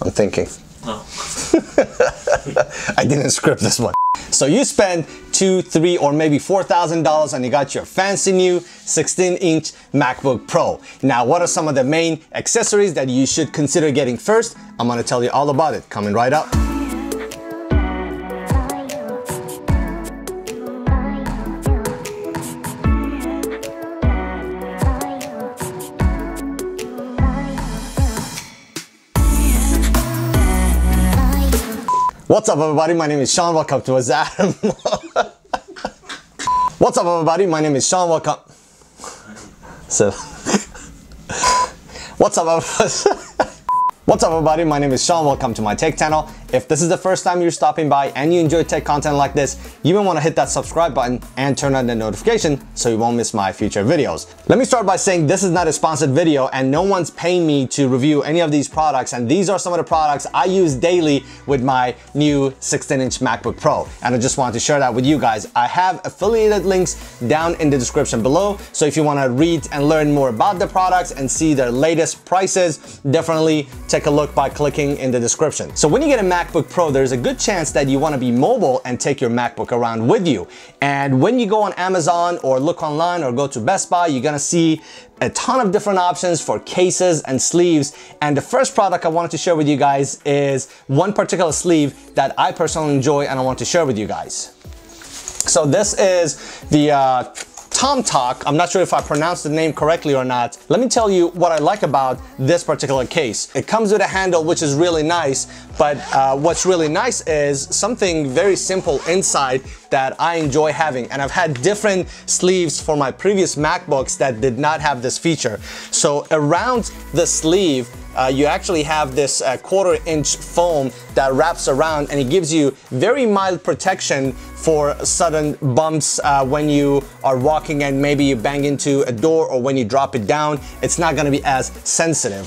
I'm thinking. Oh. I didn't script this one. So you spend $2,000, $3,000, or maybe $4,000 and you got your fancy new 16-inch MacBook Pro. Now, what are some of the main accessories that you should consider getting first? I'm gonna tell you all about it, coming right up. What's up, everybody? My name is Sean. Welcome to Azam. What's up, everybody? My name is Sean. Welcome. So, what's up, everybody? What's up, everybody? My name is Sean. Welcome to my tech channel. If this is the first time you're stopping by and you enjoy tech content like this, you may want to hit that subscribe button and turn on the notification so you won't miss my future videos. Let me start by saying this is not a sponsored video and no one's paying me to review any of these products, and these are some of the products I use daily with my new 16-inch MacBook Pro, and I just wanted to share that with you guys. I have affiliated links down in the description below, so if you want to read and learn more about the products and see their latest prices, definitely take a look by clicking in the description. So when you get a MacBook Pro, there's a good chance that you want to be mobile and take your MacBook around with you. And when you go on Amazon or look online or go to Best Buy, you're gonna see a ton of different options for cases and sleeves. And the first product I wanted to share with you guys is one particular sleeve that I personally enjoy and I want to share with you guys. So this is the TomToc. I'm not sure if I pronounced the name correctly or not. Let me tell you what I like about this particular case. It comes with a handle, which is really nice, but what's really nice is something very simple inside that I enjoy having. And I've had different sleeves for my previous MacBooks that did not have this feature. So around the sleeve, you actually have this 1/4-inch foam that wraps around, and it gives you very mild protection for sudden bumps when you are walking and maybe you bang into a door, or when you drop it down, it's not gonna be as sensitive.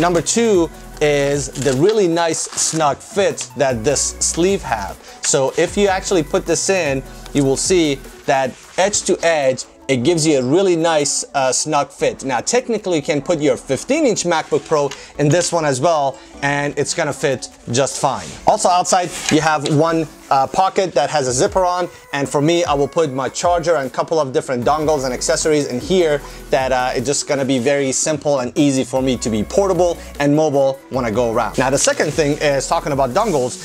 Number 2 is the really nice snug fit that this sleeve has. So if you actually put this in, you will see that edge to edge, it gives you a really nice snug fit. Now, technically you can put your 15-inch MacBook Pro in this one as well, and it's gonna fit just fine. Also outside, you have one pocket that has a zipper on, and for me, I will put my charger and a couple of different dongles and accessories in here that it's just gonna be very simple and easy for me to be portable and mobile when I go around. Now, the second thing is talking about dongles.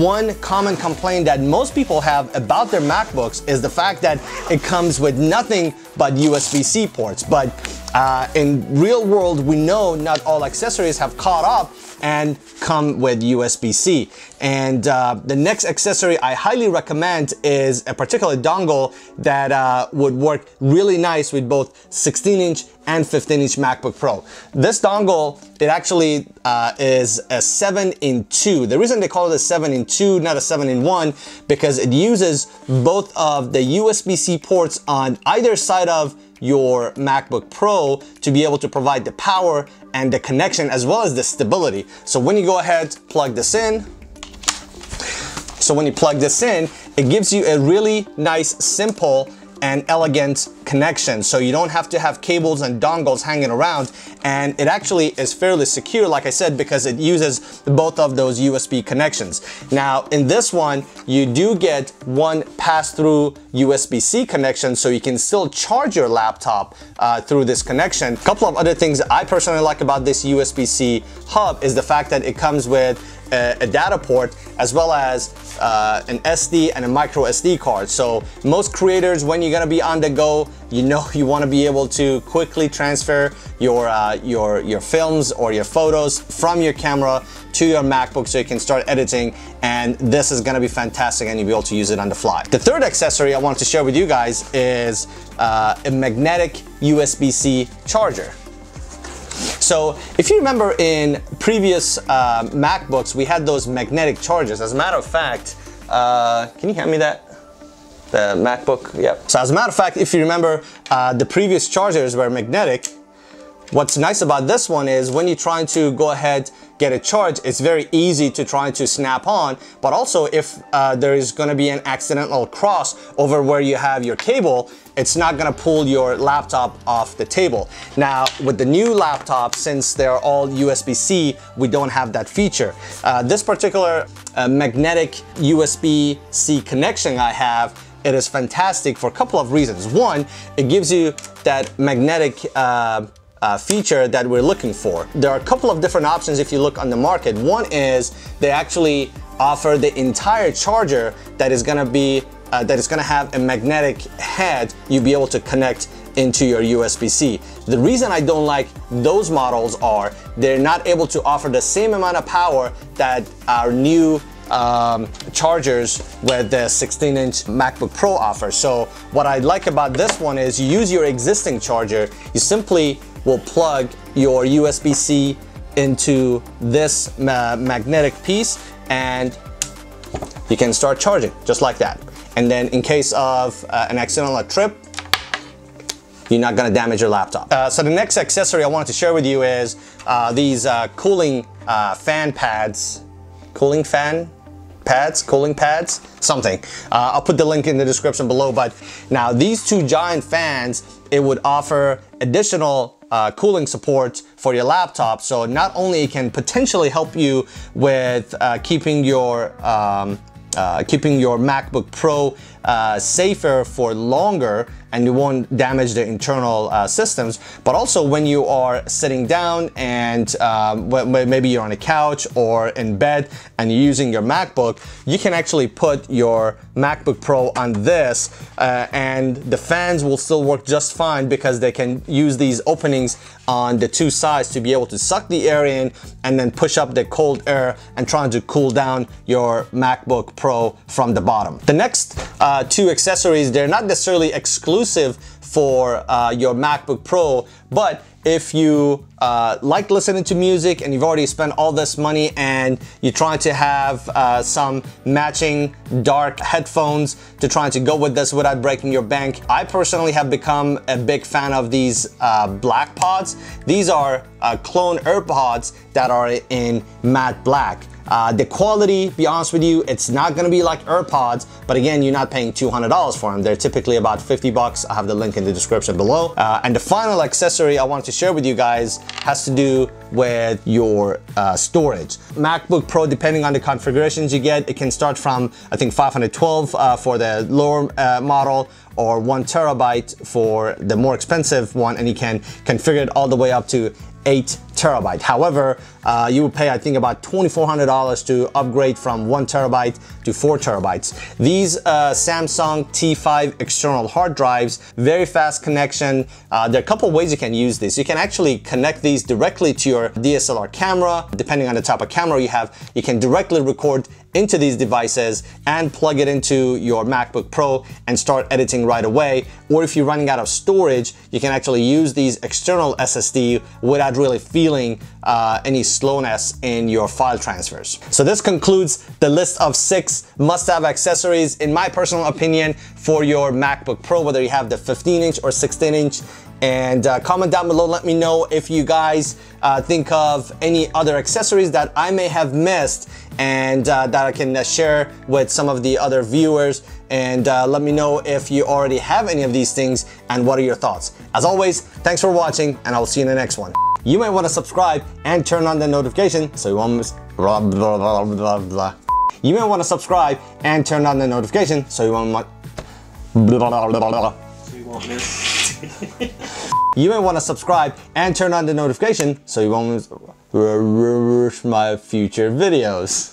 One common complaint that most people have about their MacBooks is the fact that it comes with nothing but USB-C ports, but in real world, we know not all accessories have caught up and come with USB-C. And the next accessory I highly recommend is a particular dongle that would work really nice with both 16-inch and 15-inch MacBook Pro. This dongle, it actually is a 7-in-2. The reason they call it a 7-in-2, not a 7-in-1, because it uses both of the USB-C ports on either side of your MacBook Pro to be able to provide the power and the connection as well as the stability. So when you go ahead, plug this in. So when you plug this in, it gives you a really nice, simple, and elegant connection. So you don't have to have cables and dongles hanging around, and it actually is fairly secure, like I said, because it uses both of those USB connections. Now in this one, you do get one pass-through USB-C connection, so you can still charge your laptop through this connection. A couple of other things I personally like about this USB-C hub is the fact that it comes with a data port as well as an SD and a micro SD card. So most creators, when you're gonna be on the go, you know you want to be able to quickly transfer your films or your photos from your camera to your MacBook so you can start editing, and this is gonna be fantastic and you'll be able to use it on the fly. The third accessory I wanted to share with you guys is a magnetic USB-C charger. So if you remember in previous MacBooks, we had those magnetic chargers. As a matter of fact, can you hand me that? The MacBook, yep. So as a matter of fact, if you remember, the previous chargers were magnetic. What's nice about this one is when you're trying to go ahead get a charge, it's very easy to try to snap on, but also if there is going to be an accidental cross over where you have your cable, it's not gonna pull your laptop off the table. Now, with the new laptop, since they're all USB-C, we don't have that feature. This particular magnetic USB-C connection I have, it is fantastic for a couple of reasons. One, it gives you that magnetic feature that we're looking for. There are a couple of different options if you look on the market. One is they actually offer the entire charger that is gonna be have a magnetic head you'll be able to connect into your USB-C. The reason I don't like those models are they're not able to offer the same amount of power that our new chargers with the 16-inch MacBook Pro offers. So what I like about this one is you use your existing charger, you simply will plug your USB-C into this magnetic piece and you can start charging just like that. And then in case of an accidental trip, you're not gonna damage your laptop. So the next accessory I wanted to share with you is these cooling fan pads. Cooling fan pads, cooling pads, something. I'll put the link in the description below, but now these two giant fans, it would offer additional cooling support for your laptop. So not only it can potentially help you with keeping your MacBook Pro safer for longer and you won't damage the internal systems, but also when you are sitting down and maybe you're on a couch or in bed and you're using your MacBook, you can actually put your MacBook Pro on this and the fans will still work just fine because they can use these openings on the two sides to be able to suck the air in and then push up the cold air and trying to cool down your MacBook Pro from the bottom. The next two accessories, they're not necessarily exclusive for your MacBook Pro, but if you like listening to music and you've already spent all this money and you're trying to have some matching dark headphones to try to go with this without breaking your bank, I personally have become a big fan of these black pods. These are clone AirPods that are in matte black. The quality, be honest with you, it's not gonna be like AirPods, but again, you're not paying $200 for them. They're typically about 50 bucks. I have the link in the description below. And the final accessory I wanted to share with you guys has to do with your storage. MacBook Pro, depending on the configurations you get, it can start from, I think, 512 for the lower model, or 1 terabyte for the more expensive one, and you can configure it all the way up to 8 terabyte. However, you would pay, I think, about $2,400 to upgrade from 1 terabyte to 4 terabytes. These Samsung T5 external hard drives, very fast connection. There are a couple ways you can use this. You can actually connect these directly to your DSLR camera. Depending on the type of camera you have, you can directly record into these devices and plug it into your MacBook Pro and start editing right away. Or if you're running out of storage, you can actually use these external SSD without really feeling any slowness in your file transfers. So this concludes the list of 6 must-have accessories, in my personal opinion, for your MacBook Pro, whether you have the 15-inch or 16-inch. And comment down below, let me know if you guys think of any other accessories that I may have missed and that I can share with some of the other viewers. And let me know if you already have any of these things and what are your thoughts. As always, thanks for watching and I will see you in the next one. You may want to subscribe and turn on the notification so you won't miss You may want to subscribe and turn on the notification so you won't miss You may want to subscribe and turn on the notification so you won't miss my future videos.